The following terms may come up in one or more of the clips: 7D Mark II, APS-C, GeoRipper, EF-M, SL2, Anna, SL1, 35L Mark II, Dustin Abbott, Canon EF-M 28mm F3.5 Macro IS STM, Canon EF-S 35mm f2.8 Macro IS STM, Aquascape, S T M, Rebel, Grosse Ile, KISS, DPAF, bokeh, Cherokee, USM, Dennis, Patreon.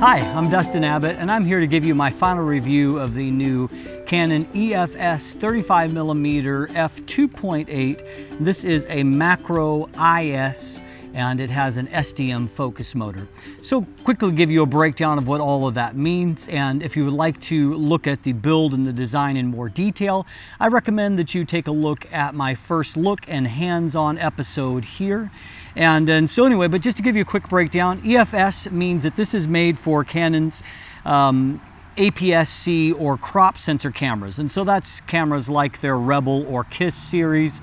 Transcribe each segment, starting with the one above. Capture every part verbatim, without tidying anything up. Hi, I'm Dustin Abbott, and I'm here to give you my final review of the new Canon E F-S thirty-five millimeter f two point eight. This is a Macro I S, and it has an S T M focus motor. So quickly give you a breakdown of what all of that means, and if you would like to look at the build and the design in more detail, I recommend that you take a look at my first look and hands-on episode here. And, and so anyway, but just to give you a quick breakdown, E F-S means that this is made for Canon's um, A P S C or crop sensor cameras, and so that's cameras like their Rebel or KISS series,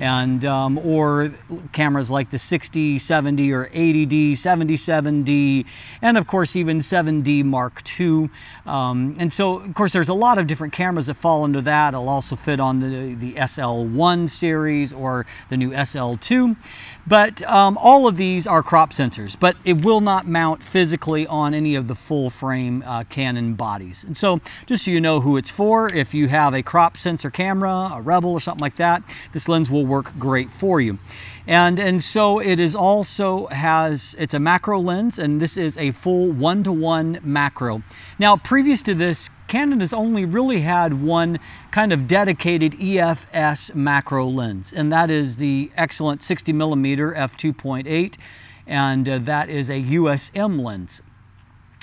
and um, or cameras like the sixty, seventy, or eighty D, seventy-seven D, and of course even seven D Mark two. Um, and so, of course, there's a lot of different cameras that fall under that. It'll also fit on the, the S L one series or the new S L two. But um, all of these are crop sensors, but it will not mount physically on any of the full-frame uh, Canon bodies. And so, just so you know who it's for, if you have a crop sensor camera, a Rebel, or something like that, this lens will work great for you. And, and so it is also has, it's a macro lens, and this is a full one-to-one macro. Now, previous to this, Canon has only really had one kind of dedicated E F-S macro lens, and that is the excellent sixty millimeter f two point eight, and uh, that is a U S M lens.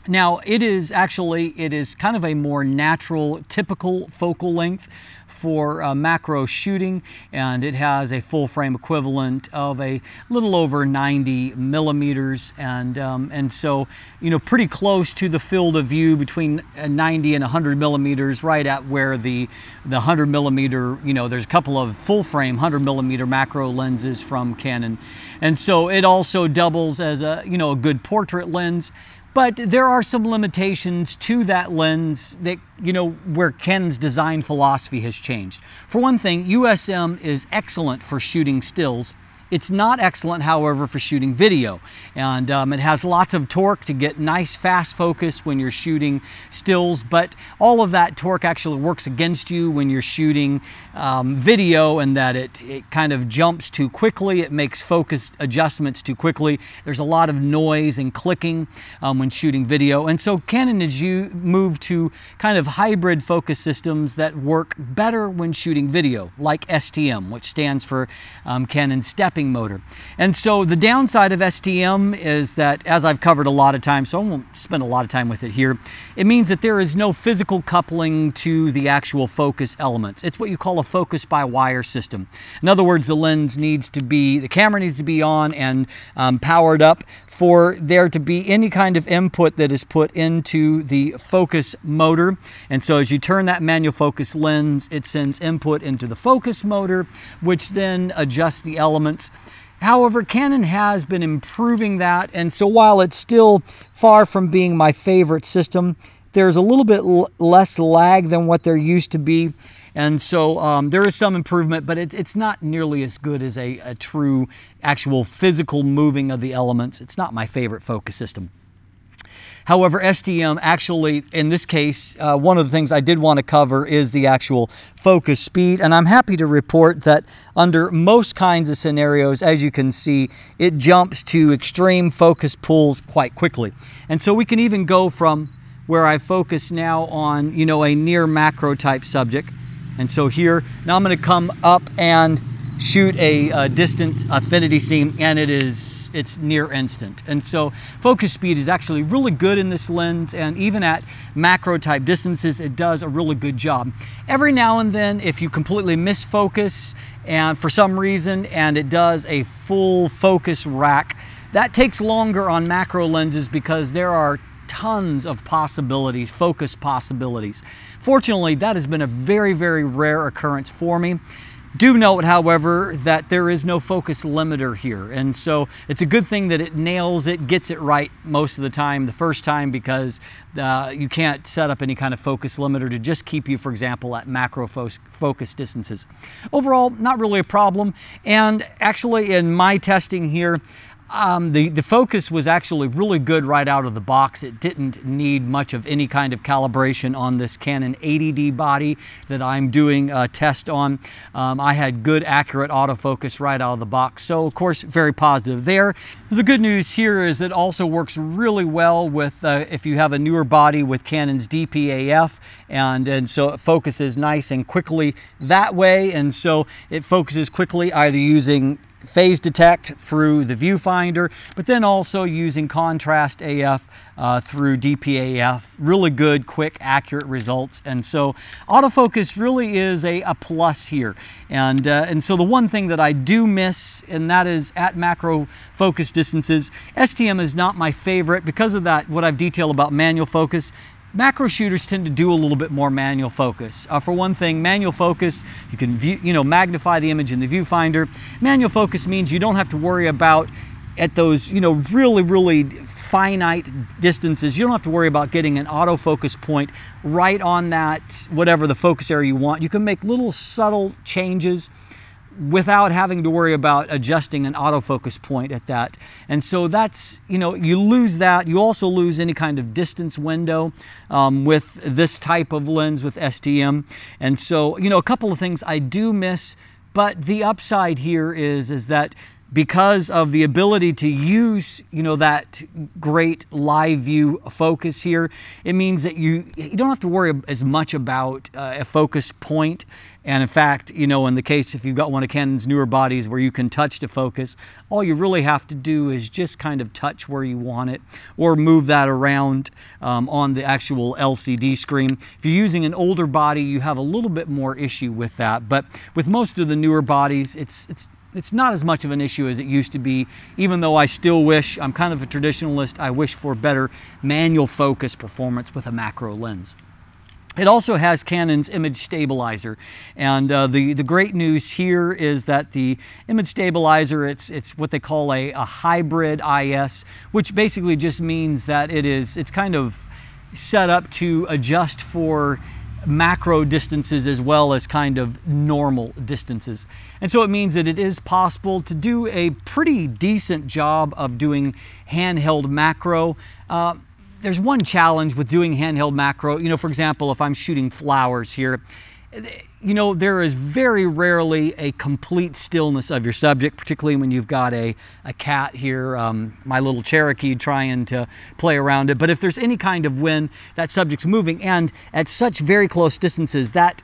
Now, it is actually, it is kind of a more natural, typical focal length for uh, macro shooting, and it has a full frame equivalent of a little over ninety millimeters, and um, and so, you know, pretty close to the field of view between ninety and one hundred millimeters, right at where the the one hundred millimeter, you know, there's a couple of full frame one hundred millimeter macro lenses from Canon, and so it also doubles as a, you know, a good portrait lens. But there are some limitations to that lens that, you know, where Canon's design philosophy has changed. For one thing, U S M is excellent for shooting stills. It's not excellent, however, for shooting video, and um, it has lots of torque to get nice fast focus when you're shooting stills, but all of that torque actually works against you when you're shooting um, video, and that it, it kind of jumps too quickly, it makes focus adjustments too quickly. There's a lot of noise and clicking um, when shooting video, and so Canon has moved to kind of hybrid focus systems that work better when shooting video, like S T M, which stands for um, Canon Stepping Motor. And so the downside of S T M is that, as I've covered a lot of times, so I won't spend a lot of time with it here, it means that there is no physical coupling to the actual focus elements. It's what you call a focus by wire system. In other words, the lens needs to be, the camera needs to be on and um, powered up for there to be any kind of input that is put into the focus motor. And so as you turn that manual focus lens, it sends input into the focus motor, which then adjusts the elements. However, Canon has been improving that, and so while it's still far from being my favorite system, there's a little bit less lag than what there used to be, and so um, there is some improvement, but it, it's not nearly as good as a, a true actual physical moving of the elements. It's not my favorite focus system. However, S T M actually, in this case, uh, one of the things I did want to cover is the actual focus speed, and I'm happy to report that under most kinds of scenarios, as you can see, it jumps to extreme focus pulls quite quickly. And so we can even go from where I focus now on, you know, a near macro type subject. And so here, now I'm going to come up and shoot a, a distant affinity scene, and it is it's near instant. And so focus speed is actually really good in this lens, and even at macro type distances it does a really good job. Every now and then, if you completely miss focus and for some reason and it does a full focus rack, that takes longer on macro lenses because there are tons of possibilities, focus possibilities. Fortunately, that has been a very very rare occurrence for me. Do note, however, that there is no focus limiter here, and so it's a good thing that it nails it, gets it right most of the time, the first time, because uh, you can't set up any kind of focus limiter to just keep you, for example, at macro fo focus distances. Overall, not really a problem, and actually in my testing here, Um, the, the focus was actually really good right out of the box. It didn't need much of any kind of calibration on this Canon eighty D body that I'm doing a test on. Um, I had good, accurate autofocus right out of the box. So, of course, very positive there. The good news here is it also works really well with, uh, if you have a newer body with Canon's D P A F, and, and so it focuses nice and quickly that way. And so it focuses quickly either using phase detect through the viewfinder, but then also using contrast A F uh, through D P A F. Really good, quick, accurate results. And so autofocus really is a, a plus here. And, uh, and so the one thing that I do miss, and that is at macro focus distances, S T M is not my favorite because of that, what I've detailed about manual focus. Macro shooters tend to do a little bit more manual focus. Uh, for one thing, manual focus, you can view, you know, magnify the image in the viewfinder. Manual focus means you don't have to worry about at those, you know, really, really finite distances. You don't have to worry about getting an autofocus point right on that, whatever the focus area you want. You can make little subtle changes without having to worry about adjusting an autofocus point at that. And so that's, you know, you lose that. You also lose any kind of distance window um, with this type of lens with S T M. And so, you know, a couple of things I do miss, but the upside here is, is that because of the ability to use, you know, that great live view focus here, it means that you, you don't have to worry as much about uh, a focus point. And in fact, you know, in the case if you've got one of Canon's newer bodies where you can touch to focus, all you really have to do is just kind of touch where you want it or move that around um, on the actual L C D screen. If you're using an older body, you have a little bit more issue with that. But with most of the newer bodies, it's, it's It's not as much of an issue as it used to be, even though I still wish, I'm kind of a traditionalist, I wish for better manual focus performance with a macro lens. It also has Canon's image stabilizer, and uh, the, the great news here is that the image stabilizer, it's, it's what they call a, a hybrid I S, which basically just means that it is, it's kind of set up to adjust for macro distances as well as kind of normal distances. And so it means that it is possible to do a pretty decent job of doing handheld macro. Uh, there's one challenge with doing handheld macro. You know, for example, if I'm shooting flowers here, you know, there is very rarely a complete stillness of your subject, particularly when you've got a, a cat here, um, my little Cherokee trying to play around it. But if there's any kind of wind, that subject's moving. And at such very close distances, that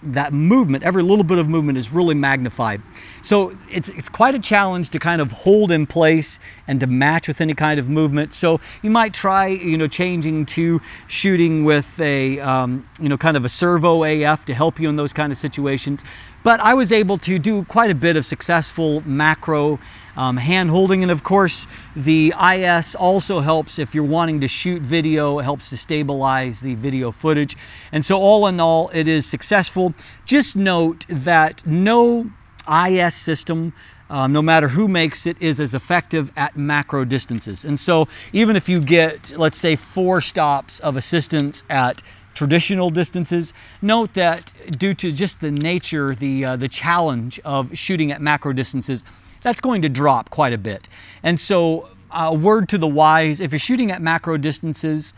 that movement, every little bit of movement is really magnified. So it's, it's quite a challenge to kind of hold in place and to match with any kind of movement. So you might try, you know, changing to shooting with a, um, you know, kind of a servo A F to help you in those kind of situations. But I was able to do quite a bit of successful macro um, hand holding. And of course, the I S also helps if you're wanting to shoot video, it helps to stabilize the video footage. And so all in all, it is successful. Just note that no I S system, um, no matter who makes it, is as effective at macro distances. And so even if you get, let's say, four stops of assistance at traditional distances. Note that due to just the nature, the, uh, the challenge of shooting at macro distances, that's going to drop quite a bit. And so a uh, word to the wise, if you're shooting at macro distances,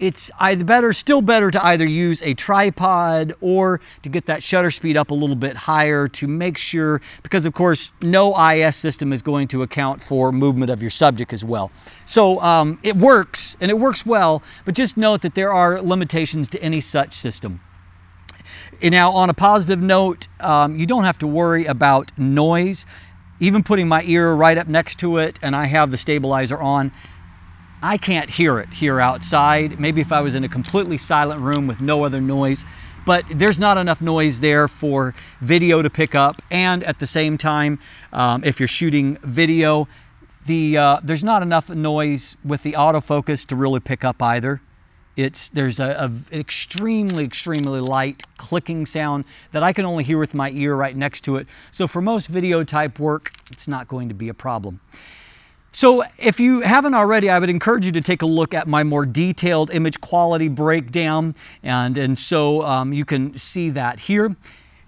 it's either better, still better to either use a tripod or to get that shutter speed up a little bit higher to make sure, because of course, no I S system is going to account for movement of your subject as well. So um, it works and it works well, but just note that there are limitations to any such system. And now on a positive note, um, you don't have to worry about noise. Even putting my ear right up next to it and I have the stabilizer on, I can't hear it here outside. Maybe if I was in a completely silent room with no other noise, but there's not enough noise there for video to pick up. And at the same time, um, if you're shooting video, the, uh, there's not enough noise with the autofocus to really pick up either. It's, there's a, a, an extremely, extremely light clicking sound that I can only hear with my ear right next to it. So for most video type work, it's not going to be a problem. So if you haven't already, I would encourage you to take a look at my more detailed image quality breakdown, and, and so um, you can see that here.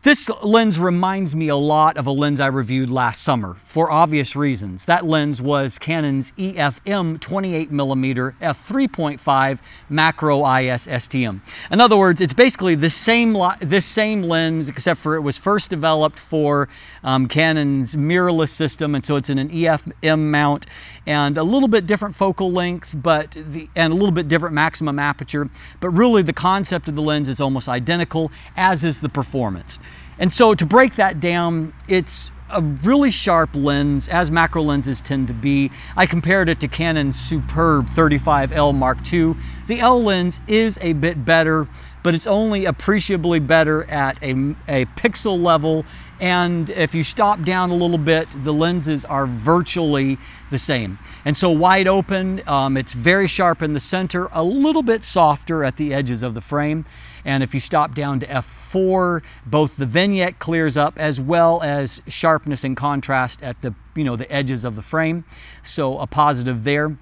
This lens reminds me a lot of a lens I reviewed last summer, for obvious reasons. That lens was Canon's E F M twenty-eight millimeter f three point five Macro I S S T M. In other words, it's basically the same, this same lens, except for it was first developed for um, Canon's mirrorless system, and so it's in an E F M mount, and a little bit different focal length, but the, and a little bit different maximum aperture, but really the concept of the lens is almost identical, as is the performance. And so to break that down, it's a really sharp lens, as macro lenses tend to be. I compared it to Canon's superb thirty-five L Mark two. The L lens is a bit better, but it's only appreciably better at a, a pixel level. And if you stop down a little bit, the lenses are virtually the same. And so wide open, um, it's very sharp in the center, a little bit softer at the edges of the frame. And if you stop down to f four, both the vignette clears up as well as sharpness and contrast at the, you know, the edges of the frame. So a positive there.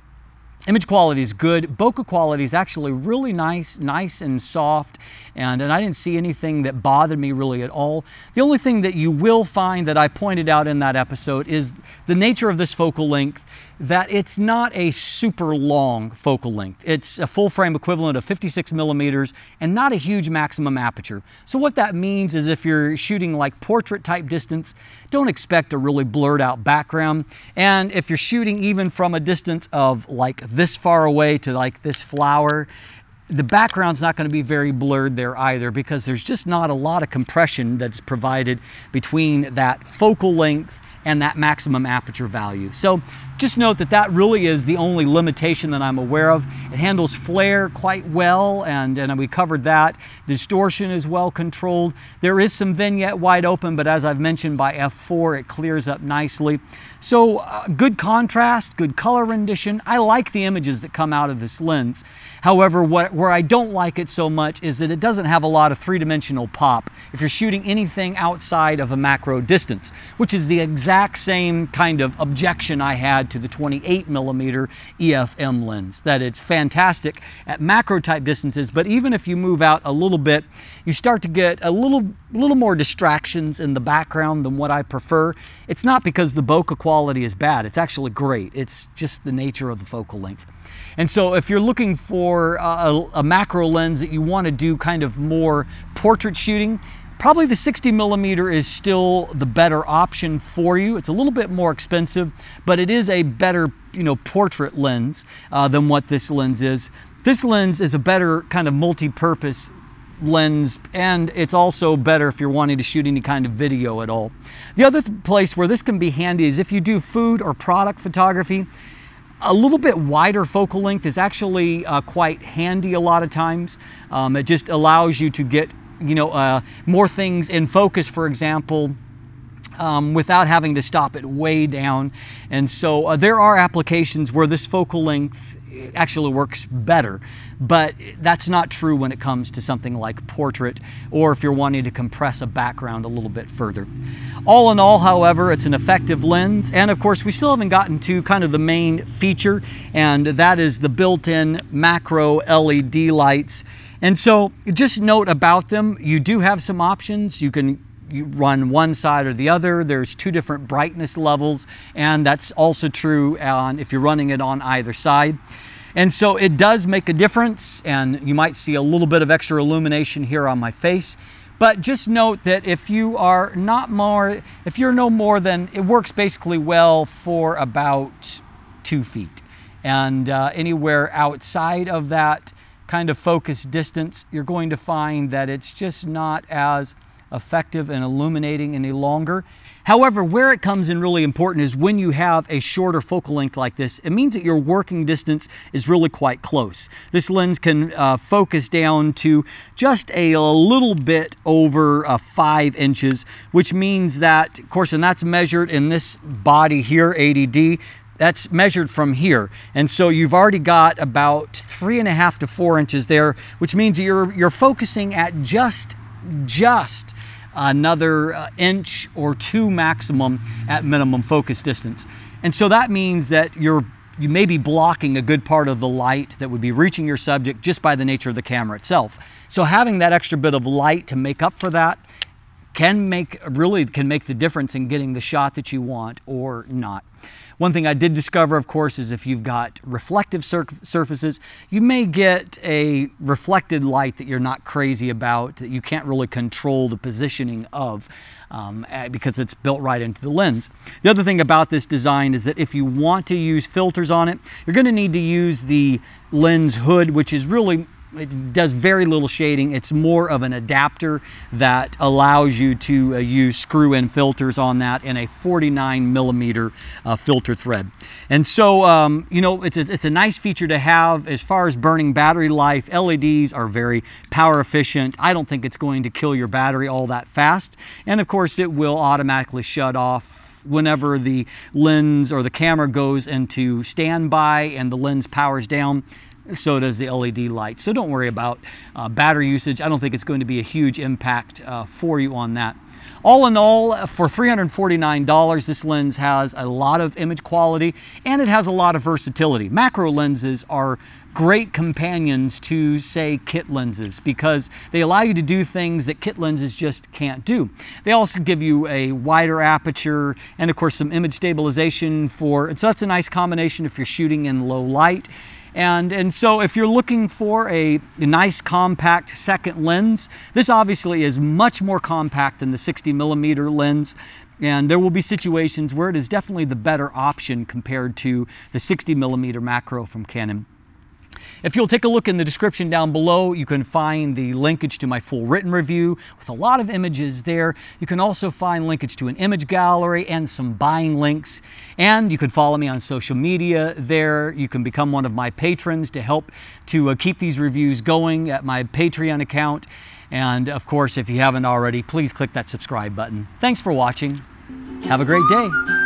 Image quality is good. Bokeh quality is actually really nice, nice and soft, and, and I didn't see anything that bothered me really at all. The only thing that you will find that I pointed out in that episode is the nature of this focal length, that it's not a super long focal length. It's a full frame equivalent of fifty-six millimeters and not a huge maximum aperture. So what that means is if you're shooting like portrait type distance, don't expect a really blurred out background. And if you're shooting even from a distance of like this far away to like this flower, the background's not going to be very blurred there either, because there's just not a lot of compression that's provided between that focal length and that maximum aperture value. So just note that that really is the only limitation that I'm aware of. It handles flare quite well, and, and we covered that. Distortion is well controlled. There is some vignette wide open, but as I've mentioned, by f four, it clears up nicely. So uh, good contrast, good color rendition. I like the images that come out of this lens. However, what, where I don't like it so much is that it doesn't have a lot of three-dimensional pop if you're shooting anything outside of a macro distance, which is the exact same kind of objection I had to the twenty-eight millimeter E F M lens, that it's fantastic at macro type distances, but even if you move out a little bit, you start to get a little, little more distractions in the background than what I prefer. It's not because the bokeh quality is bad, it's actually great. It's just the nature of the focal length. And so if you're looking for a, a macro lens that you want to do kind of more portrait shooting, probably the sixty millimeter is still the better option for you. It's a little bit more expensive, but it is a better, you know, portrait lens uh, than what this lens is. This lens is a better kind of multi-purpose lens, and it's also better if you're wanting to shoot any kind of video at all. The other th- place where this can be handy is if you do food or product photography. A little bit wider focal length is actually uh, quite handy a lot of times. Um, it just allows you to get you know, uh, more things in focus, for example, um, without having to stop it way down. And so uh, there are applications where this focal length actually works better, but that's not true when it comes to something like portrait or if you're wanting to compress a background a little bit further. All in all, however, it's an effective lens, and of course we still haven't gotten to kind of the main feature, and that is the built-in macro L E D lights. And so just note about them, you do have some options. You can you run one side or the other. There's two different brightness levels, and that's also true on, if you're running it on either side. And so it does make a difference, and you might see a little bit of extra illumination here on my face. But just note that if you are not more, if you're no more than, it works basically well for about two feet. And uh, anywhere outside of that kind of focus distance, you're going to find that it's just not as effective and illuminating any longer. However, where it comes in really important is when you have a shorter focal length like this, it means that your working distance is really quite close. This lens can uh, focus down to just a, a little bit over uh, five inches, which means that, of course, and that's measured in this body here, A D D, that's measured from here. And so you've already got about three and a half to four inches there, which means you're, you're focusing at just just another uh, inch or two maximum at minimum focus distance. And so that means that you're you may be blocking a good part of the light that would be reaching your subject just by the nature of the camera itself. So having that extra bit of light to make up for that can make, really can make the difference in getting the shot that you want or not. One thing I did discover, of course, is if you've got reflective sur surfaces, you may get a reflected light that you're not crazy about, that you can't really control the positioning of, um, because it's built right into the lens. The other thing about this design is that if you want to use filters on it, you're going to need to use the lens hood, which is really, it does very little shading. It's more of an adapter that allows you to uh, use screw-in filters on that and a forty-nine millimeter uh, filter thread. And so, um, you know, it's a, it's a nice feature to have. As far as burning battery life, L E Ds are very power efficient. I don't think it's going to kill your battery all that fast. And of course, it will automatically shut off whenever the lens or the camera goes into standby and the lens powers down. So does the L E D light. So don't worry about uh, battery usage. I don't think it's going to be a huge impact uh, for you on that. All in all, for three hundred forty-nine dollars, this lens has a lot of image quality and it has a lot of versatility. Macro lenses are great companions to, say, kit lenses because they allow you to do things that kit lenses just can't do. They also give you a wider aperture and, of course, some image stabilization for, and so that's a nice combination if you're shooting in low light. And, and so if you're looking for a, a nice compact second lens, this obviously is much more compact than the sixty millimeter lens. And there will be situations where it is definitely the better option compared to the sixty millimeter macro from Canon. If you'll take a look in the description down below, you can find the linkage to my full written review with a lot of images there. You can also find linkage to an image gallery and some buying links. And you can follow me on social media there. You can become one of my patrons to help to uh, keep these reviews going at my Patreon account. And of course, if you haven't already, please click that subscribe button. Thanks for watching. Have a great day.